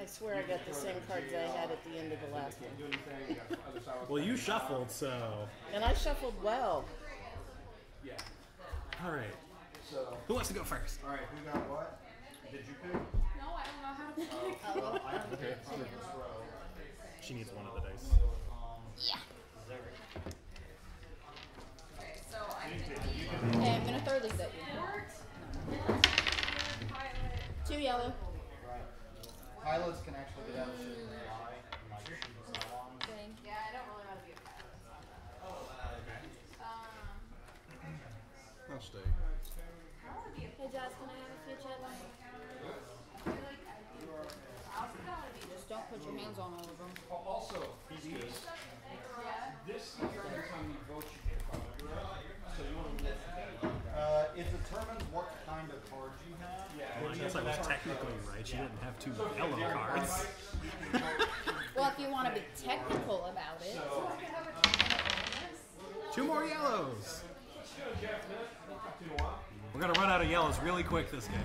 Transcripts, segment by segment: I swear I got the same cards I had at the end of the last one. Well, you shuffled, so... And I shuffled well. Yeah. All right. So, who wants to go first? All right, who got what? Did you pick? No, I don't know how to pick. Well, I have to pick from this row. She needs one of the dice. Yeah. Okay, so I'm going to... Okay, I'm going to throw this at you. Two yellow. Pilots can actually get out of shit in their eye. Yeah, I don't really want to be a pilot. Oh, okay. I'll stay. Hey, Jazz, can I have a few chat lines? Just don't put your hands on all of them. Also, this is your time you vote you get from. So you want to get it determines what kind of cards you have. Yeah, well, I guess I was technically right. She didn't have two yellow cards. Well, if you want to be technical about it. Two more yellows. We're going to run out of yellows really quick this game.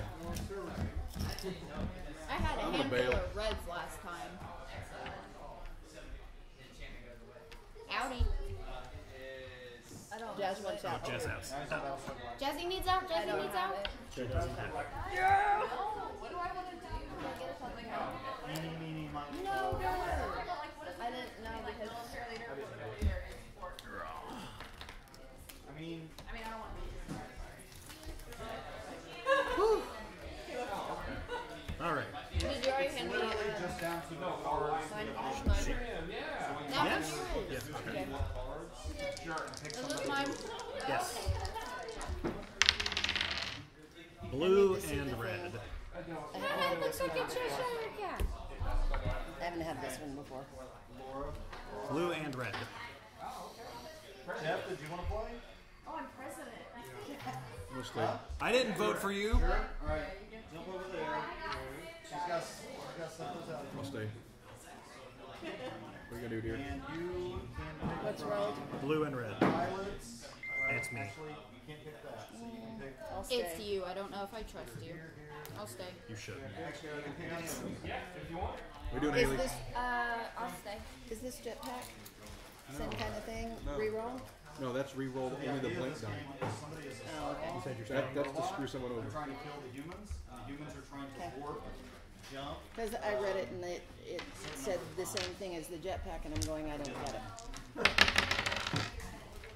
I had a handful of reds last time. Outie. Jazz wants out. Jazz has. Jazzy needs out. Jazzy needs out. Yeah! What do I want to do? Can I get something out? No, no. I didn't know because... I mean, I don't want to be here. All right. Did you already hand me just down to the cards. Yes. Yes. Okay. Those are mine. Yes. Blue and red. It looks like a Cheshire cat. I haven't had this one before. Blue and red. Oh, okay. Jeff, did you want to play? Oh, I'm president. Yeah. I didn't vote for you. Sure. All right. Jump over there. She's got something to tell you. I'll stay. What are you going to do here? What's rolled? Blue and red. Pilots. It's me. Actually, you can't pick that. So you can pick. I'll stay. It's you. I don't know if I trust you. I'll stay. You should. Yeah, if you want. We're doing Haley. I'll stay. Is this jetpack? Same kind of thing? No. Reroll? No, that's rerolled only the blink die. Oh, okay. That's to screw someone over. They're trying to kill the humans. The humans are trying to warp, jump. Because I read it and it said the same thing as the jetpack, and I'm going, I don't get it.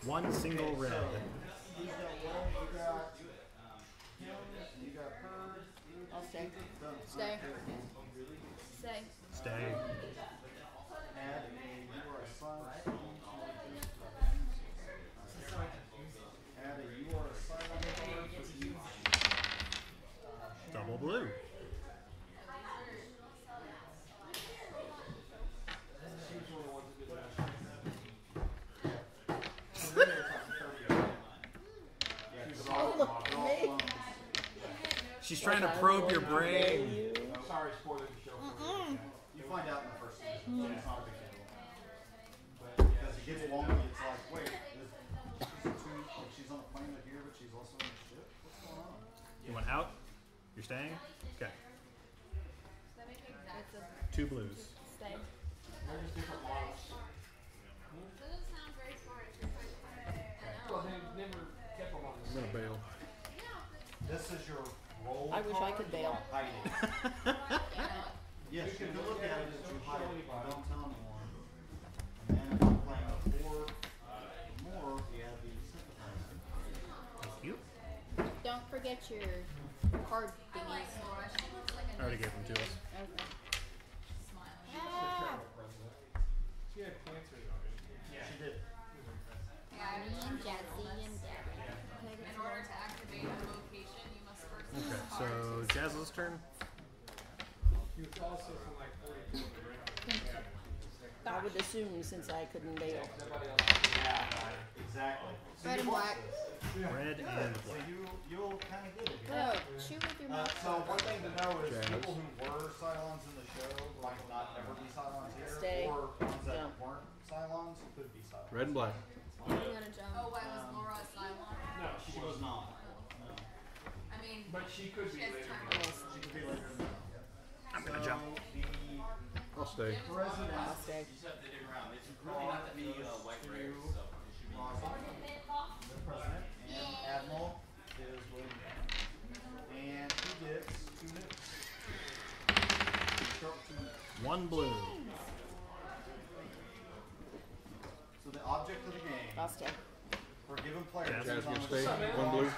One single red. I'll stay. Stay. Stay. Stay. Double blue. She's trying to probe your brain. I'm sorry, spoilers the show. You find out in the first season. It's not a big deal. But as it gets longer, it's like, wait, she's on a planet here, but she's also on a ship. What's going on? You want out? You're staying? Okay. Two blues. Stay. There's different models. Doesn't sound very smart if you're trying to find. Well, they never kept them on the same. I'm gonna bail. This is your roll. I wish I could bail. Yes, you can look at it as you hide it, but don't tell anyone. And then if I'm playing four more, you have the sympathizer. Thank you. Don't forget your card thingies. I already gave them to us. Okay. She had points right now. Yeah, she did. Yeah, me and Jazzy and Debbie. In order to activate a location, you must first. Okay, so Jazzy's turn. You also from like 42. I would assume since I couldn't bail. Yeah, exactly. So red and black. Red and black. So you'll kind of get it. No, chew with your mouth. So one thing to know is people who were Cylons in the show might not ever be Cylons here. Stay. Or ones that weren't Cylons could be Cylons. Red and black. I'm gonna jump. Oh, why was Laura a Cylon? No, she was not. No. I mean, but she could be later. She could be later. I'm gonna jump. Wednesday. Wednesday. The president and admiral is William Brown. And he gets 2 minutes. 1 blue. So the object of the game. Wednesday. We're giving players yeah, on the side. 1 blue.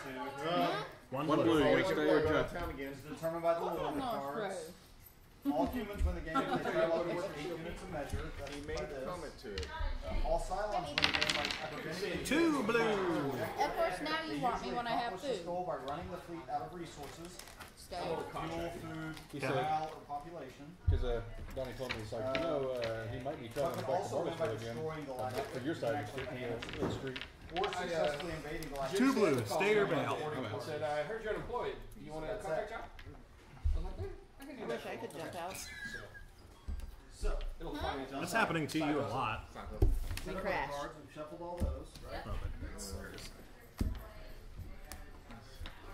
One blue. Is determined by the load of the cards. All humans win the game if they fail to work 8 units of measure. That's he made a comment to it. All Cylons win the game by 2 blue. Of course, now you want me when I have food. By running the fleet out of resources. Fuel, food, morale, or population. Because Donnie told me, he's like, you know, he might be trying to block the border again. For your side of the street. Or successfully invading the last 2 blue, stay or bail. He said, I heard you're unemployed. You want to contract out? I was like, I wish I could jump out. That's happening to you a lot. We crashed. Shuffled all those.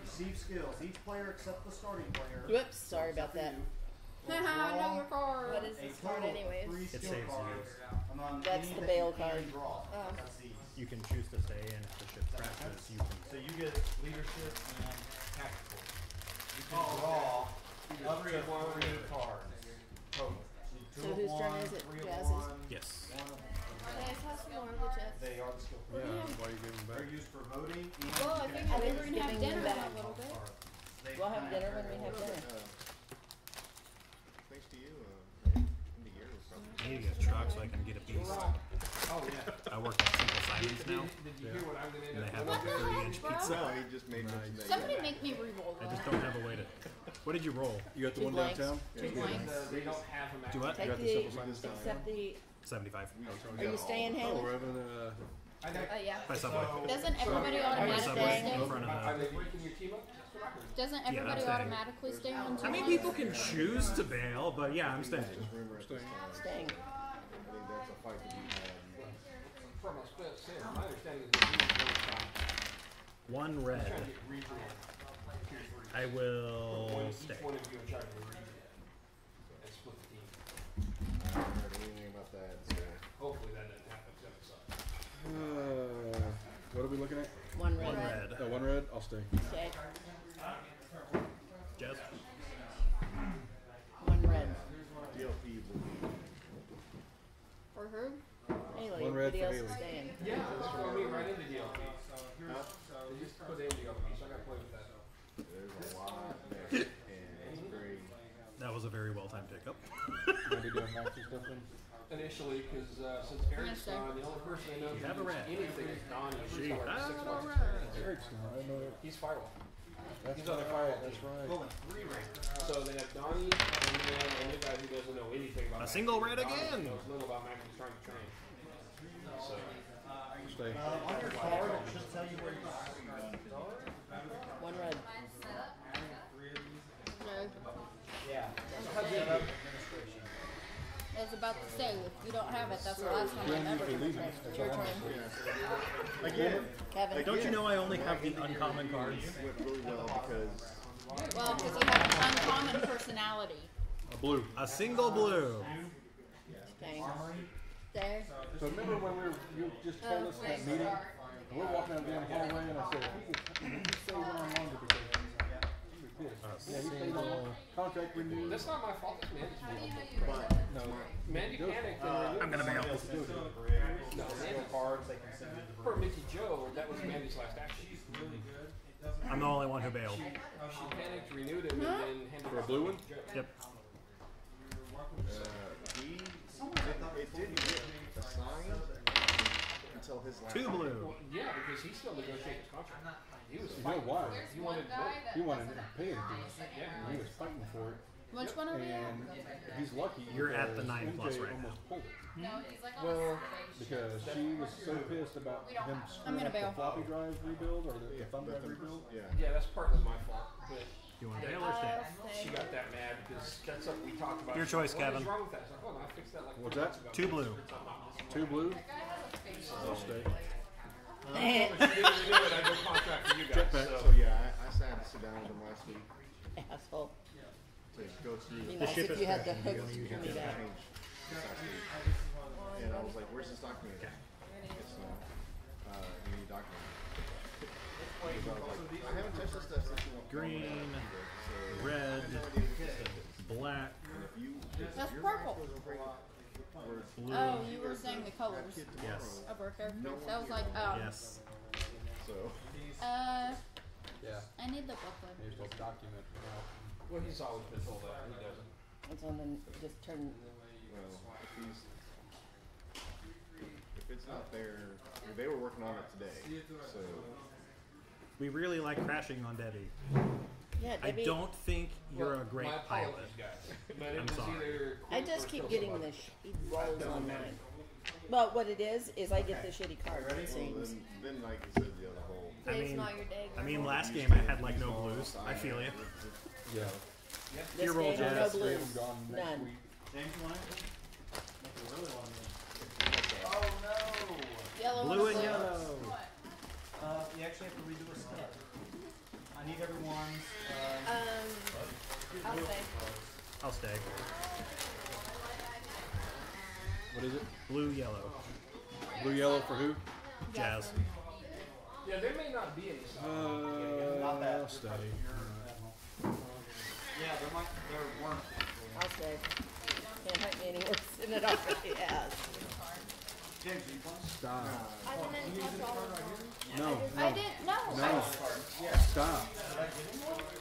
Receive skills. Each player except the starting player. Whoops, sorry about that. Haha, another card. What is this card anyways? It saves you. That's the bail card. You can choose to stay, and if the ship crashes, you can. So you get leadership and tactical. You can draw. So whose turn is it? Jazz's? Yes. They are the skill. Yeah, why are you giving them back? They're used for voting. Well, I think we're going to have dinner back a little bit. We'll have dinner when we have dinner. Thanks to you, I need to get trucks so I can get a piece. Oh, yeah. I work at Simple Simons now. And they have like a 30-inch pizza. He just made somebody make me re-roll. I just don't have a way to. What did you roll? You got the one downtown? 2 blanks. They don't have them. Do what? You got the Simple Simons downtown. Except the 75. Are you staying here? Yeah. By Subway. Doesn't everybody automatically stay? Doesn't everybody automatically stay on? I mean, people can choose to bail, but yeah, I'm staying. Staying. One red. I will stay. Hopefully that doesn't happen. What are we looking at? One red. Oh, one red? I'll stay. Okay. Jazz? 1 red. DLP for her? Haley. 1 red for Haley. Yeah, that's for me right into DLP. So here's, they just put in DLP, so I got to play with that. There's a lot there, and it's very... That was a very well-timed pickup. Are you doing matches or something? Initially, because since Eric's gone, the only person I know who does anything is Don. He's Eric's Firewall. He's on the Firewall. That's right. So they have Donnie, and then the only guy who doesn't know anything about a single red again. Knows little about Max. He's trying to train. So on your card, it should tell you where you are. 1 red. Yeah. I was about to say, if you don't have it, that's the last time I've ever used it. It's your turn. Again, Kevin. Don't you know I only have the uncommon cards? Really well, because you have an uncommon personality. A blue. A single blue. Okay. There. So remember when you just told us that meeting? We're walking down the hallway and I said, you stay where I'm longer because yeah, he's saying contract renewed. That's not my fault, that's Mandy's fault. No, I'm going to bail. For Mickey Joe, that was Mandy's last action. I'm the only one who bailed. She panicked, renewed him, and then handed for a blue one? Yep. It didn't get assigned until his last 2 blue. Yeah, because he still negotiated his contract. He was fighting. Why? He wanted to pay it. Yeah. He was fighting for it. Which one are we at? He's lucky. You're at the 9+ right now. No, he's like on because she was so pissed about him screwing up the floppy drive rebuild or the thumb drive rebuild. Yeah. Yeah, that's partly my fault. But you want to bail or stay? She got that mad because that's something we talked about. Your choice, Kevin. What's wrong with that? Hold on, I fixed that like 3 months ago. 2 blue. 2 blue. I'll stay. So yeah, I sat to sit down with him last week. Asshole. So, go to the ship. You had the hook to me back. document. And I was like, where's this document? It's not. You need a document. Like, I haven't touched this stuff since you want green, red, black. That's purple. Blue. Oh, you were saying the colors. Yes. Of our characters. No, so I was like, oh. Yes. So. Yeah. I need the booklet. You're supposed to document. Well, he's always been told that. He doesn't. It's on the just turn. Well, if it's not there, they were working on it today. So. We really like crashing on Debbie. Yeah, Debbie. I don't think you're a great pilot. But I'm sorry. I just keep getting the shitty rolls on mine. Well, what it is I get the shitty cards. Then like you said, the other hole. I mean, last game I had like no blues. I feel you. Yeah. Your roll, Jazz. No blues. None. Oh no! Yellow blue and yellow. What? You actually have to redo a step. I need everyone's. I'll stay. What is it? Blue, yellow. Blue, yellow for who? Jazz. Yeah, there may not be any. Not that. I'll stay. Yeah, there weren't. I'll stay. Can't hurt me anywhere. Sitting it already has. Stop. No. I didn't. No. No. Stop.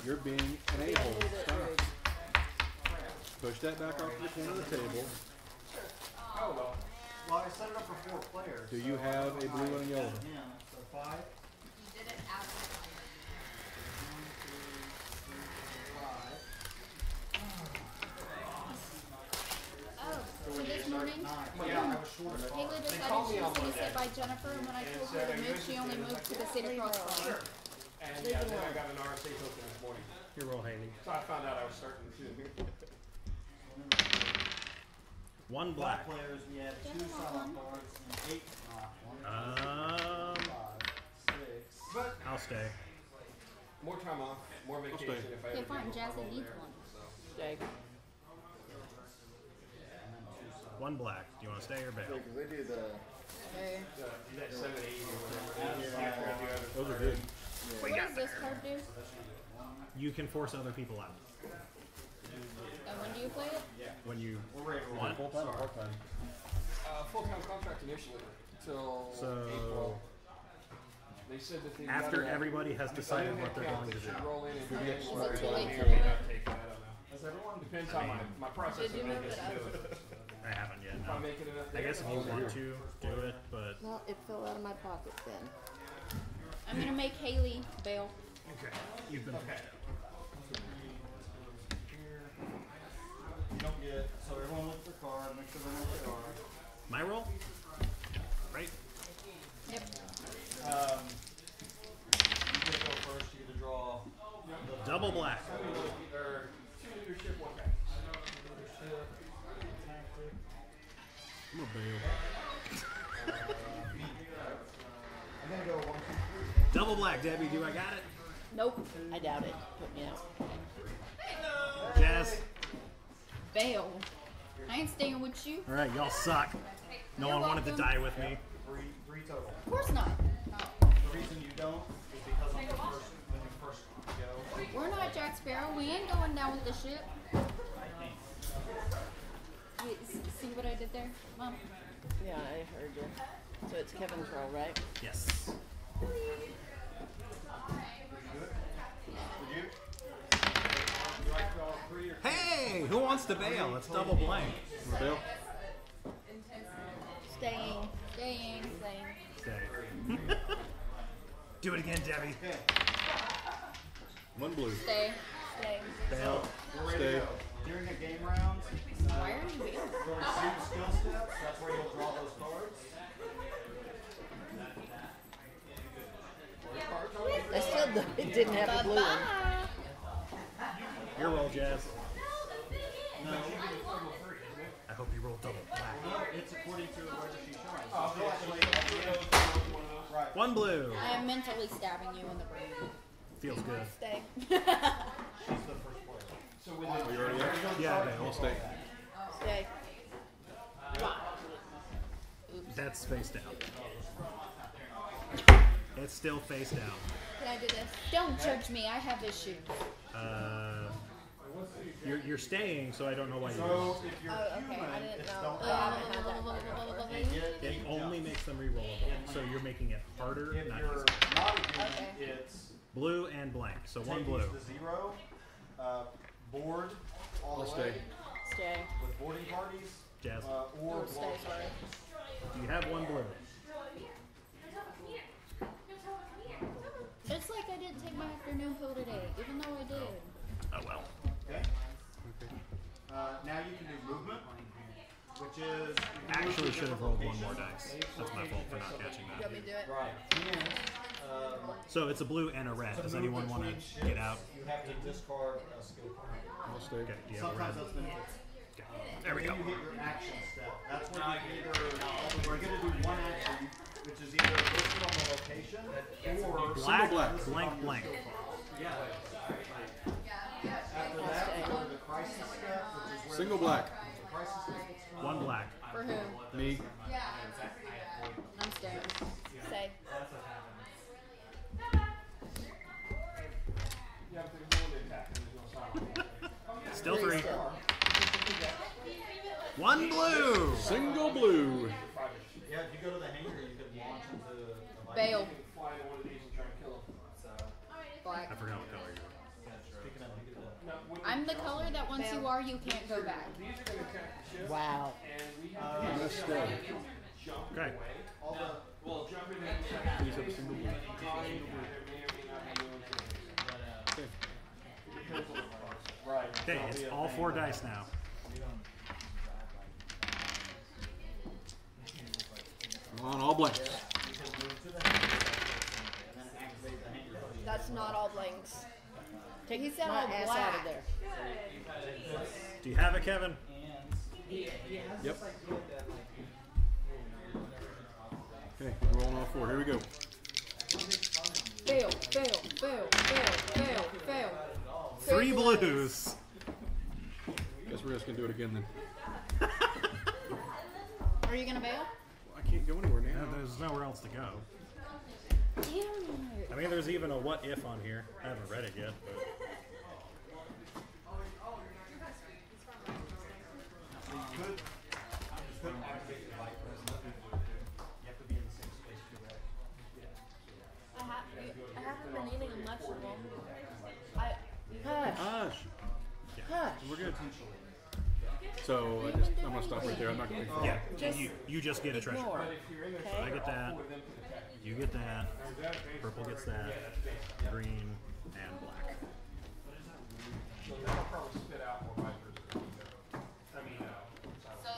You're being an a-hole. Stop. Push that back off the corner of the table. Oh, well. Well, I set it up for 4 players. Do you have a blue and yellow? Yeah. So 5. You did it after. 9. Yeah, I was short. Haley decided she was going to sit by Jennifer, and when I told her to move, she only moved to the city cross line. And yeah, then I got an RSA token this morning. You're real, Haley. So I found out I was starting too. 1 black. Players, we have 2 solid cards and 8 not. 5, 6. But I'll stay. More time off, more vacation if I ever. Okay, fine. Jazzy needs one. Stay. 1 black. Do you want to stay or back? Yeah, because they do the... Okay. That 780 or whatever. Yeah. Those are good. Yeah. What does this card do? You can force other people out. And when do you play it? When you want. Full-time. Full-time contract initially. Until April. They said that they after everybody has decided what they're going to do. Does everyone? Depends on my process. Did you move it up? I haven't yet. No. I guess if you want to do it, but well, it fell out of my pocket then. I'm gonna make Haley bail. Okay, you've been okay. You don't get so everyone look for card. Make sure everyone look for card. My roll, right? Yep. You get to go first. You get to draw double black. Or 2 leadership, 1 back. I'm a bail. I'm gonna go 1, 2, 3. Double black, Debbie. Do I got it? Nope. I doubt it. Put me out. Hello. Jazz. Bail. I ain't staying with you. All right, y'all suck. No one wanted to die with me. 3 total. Of course not. The reason you don't is because I'm the first one to go. We're not Jack Sparrow. We ain't going down with the ship. See what I did there, Mom? Yeah, I heard you. So it's Kevin's roll, right? Yes. Good. Hey, who wants to bail? It's double blank. Bail. Staying. Stay. Do it again, Debbie. 1 blue. Stay. Bail. Stay. During the game rounds, why are you waiting? During skill steps, that's where you'll draw those cards. I still didn't have a blue one. Your roll, Jazz. No, I hope you roll double black. No, it's according to where she shines. 1 blue. I am mentally stabbing you in the brain. Feels good. Stay. She's the first player. So when you already have? Yeah, I'll stay. That's spaced out. It's still faced out. Can I do this? Don't judge me. I have issues. You're staying, so I don't know why you're. Oh, okay. I didn't know. It only makes them rerollable, so you're making it harder, not easier. Okay. Blue and blank, so one blue. Zero, board, all the way. Stay. With boarding parties, Jasmine. Or stay. Do you have one blue? It's like I didn't take my afternoon pill today, even though I did. Oh well. Okay. Now you can do movement, which is... Actually should have rolled one more dice. That's my fault for not catching that. Let me do it. Right. So it's a blue and a red. Does anyone want to get out? You have to discard a skill card. Okay. Sometimes that's been... Okay. There we go. You hit your action step. That's when you either... We're going to do one action, which is either listed on the location or... Black, black, blank, blank. Yeah. After that, we go to the crisis step, which is where single black. One black. For who? Me. Yeah. I'm scared. Say. Still three. One blue. Single blue. Yeah, if you go to the hangar, you could launch into the light. Bail. Black. I forgot what color you were. I'm the color that once you are, you can't go back. Wow. Messed up. Okay. Okay, it's all four dice now. Come on, all blanks. That's not all blanks. Take his ass out of there. Do you have it, Kevin? Yep. Okay, rolling all four. Here we go. Fail, fail, fail, fail, fail, fail. Three blues. Guess we're just going to do it again then. Are you going to bail? Well, I can't go anywhere now. No, there's nowhere else to go. I mean, there's even a what if on here. I haven't read it yet. But. I haven't been eating a vegetable. Hush. Hush. We're good. So I'm going to stop right there. I'm not going to. Yeah. Just you just get a treasure. Okay. So I get that. You get that. Purple gets that. Green and black. So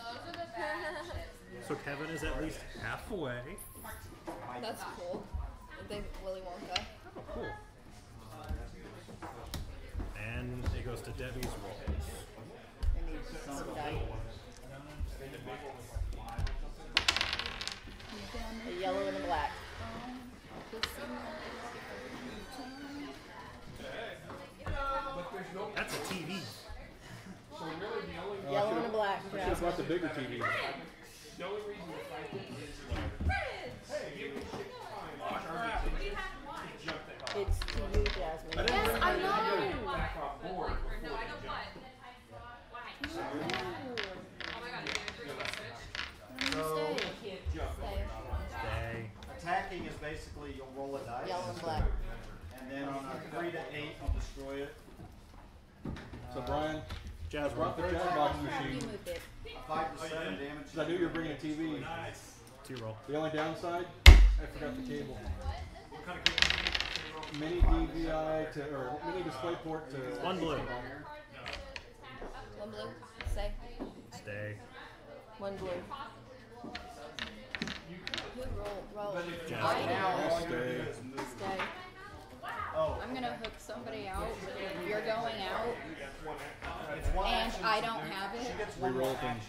those are the bad chips. So Kevin is at least halfway. That's cool. They Willy Wonka. Oh, cool. And it goes to Debbie's roll. A yellow and a black. That's a TV. Yellow and a black. I should have bought the bigger TV. It's to you, Jasmine. Yes, I know. Oh my god, so, stay. Attacking is basically you'll roll a dice. Yellow and black. And then on a 3 to 8, I'll destroy it. So Brian, Jazz, rock the Jazzbox machine. 5 to 7 damage. I knew you were bringing a TV. Nice. Two roll. The only downside, I forgot the cable. What kind of cable? Mini DVI to, or mini DisplayPort to. One blue. One blue. Stay. Stay. One blue. Roll. Roll. Stay. Stay. I'm going to hook somebody out. You're going out. And I don't have it. Reroll things.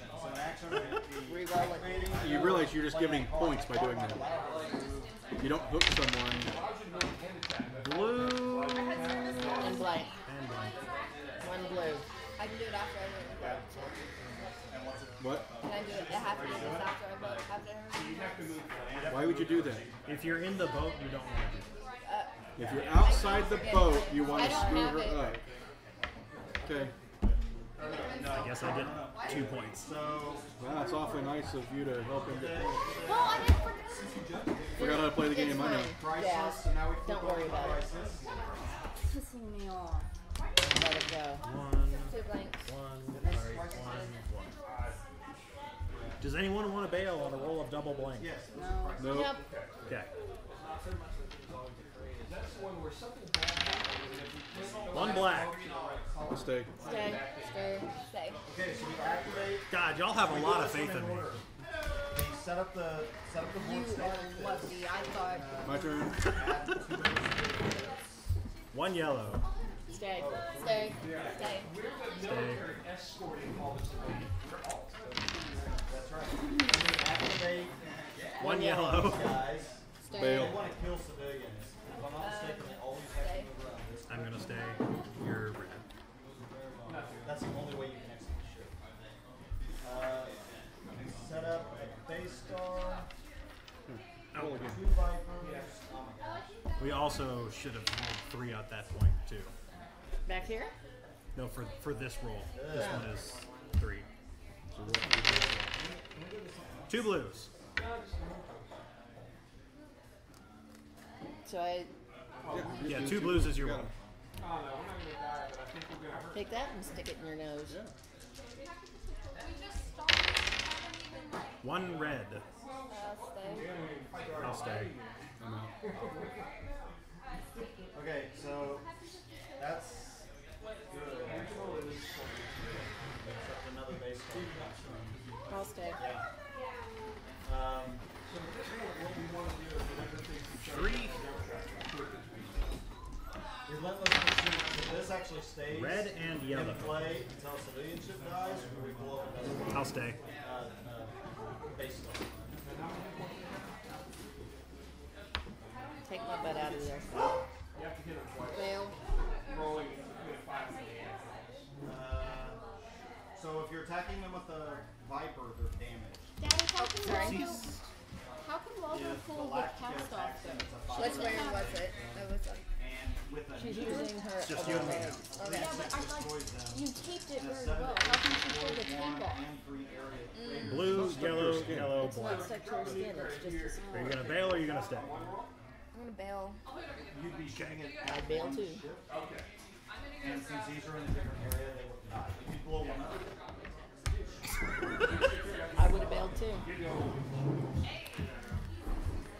Reroll it. You realize you're just giving points by doing that. You don't hook someone. Blue. And blank. One blue. I can do it after I do it. What? Can I do it a half minute after a boat? After why would you do that? If you're in the boat, you don't want to do it. If you're outside the boat, you want to screw her up. Okay. I guess I did 2 points. Wow, that's awfully nice of you to help him get points. Well, I didn't forgot how to play the game. I know. Yeah. Don't worry about it. Pissing me off. Let it go. One. Does anyone want to bail on a roll of double blank? No. Nope. Okay. That's the one where something bad happens. One black. Mistake. Stay. Okay, so we activate. God, y'all have a lot of faith in me. Set up the board. You are lucky. I thought. My turn. 1 yellow. Stay. We're the military escorting all this way. We're all. That's right. We activate. 1 yellow. Bail. They want to kill civilians. If I'm not mistaken, they always have to move around. I'm going to stay. You're red. That's the only way you can execute the ship. Set up a Daystar. Oh, okay. 2 Vipers. Yeah. We also should have rolled 3 at that point, too. Back here? No, for this roll. Yeah. This one is 3. So what do we do? 2 blues. So I... Yeah, 2 blues is your roll. Take that and stick it in your nose. Yeah. 1 red. I'll stay. I'm out. Okay, so that's good. Except another base. I'll stay. Yeah. So what we want to do is whenever things change. Relentless pursuit. So this actually stays. Red and yellow. Play until civilian ship dies, or we blow up another one. I'll stay. Base level. Take my butt out of there. You have to hit it twice. Fail. Rolling. So if you're attacking them with a Viper, they're damaged. Daddy, how can Waldo pull the cast off though? Which way was it? She's using her. Just you and me. Okay. Yeah, but I like you taped it very well. How can she pull the tape off? Blue, yellow, black. It's not your skin. It's just your skin. Are you gonna bail or are you gonna stay? I'm gonna bail. You'd be shooting it. I bail too. Okay. And since these are in a different area, they would not. If you blow one up, I would have bailed too.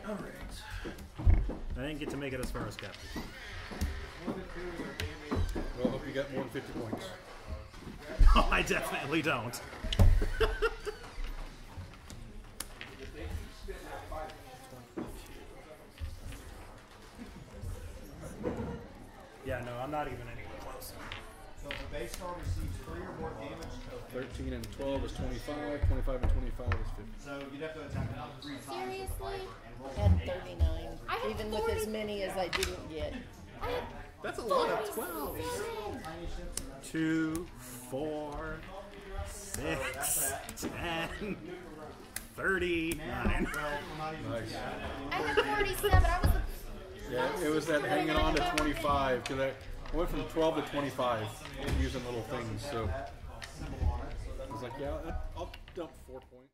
All right. I didn't get to make it as far as captain. Well, I hope you got more than 50 points. Oh, I definitely don't. Yeah, no, I'm not even anywhere close. So if the base star receives 3 or more damage total. 13 and 12 is 25, 25 and 25 is 50. So you'd have to attack another 3 times. Seriously? I had 39. Even with as many as I didn't get. That's a lot of 12. 2, 4, 6, 10, 39. Nice. I had 47. Yeah, it was that hanging on to 25 because I went from 12 to 25 using little things. So I was like, yeah, I'll dump 4 points.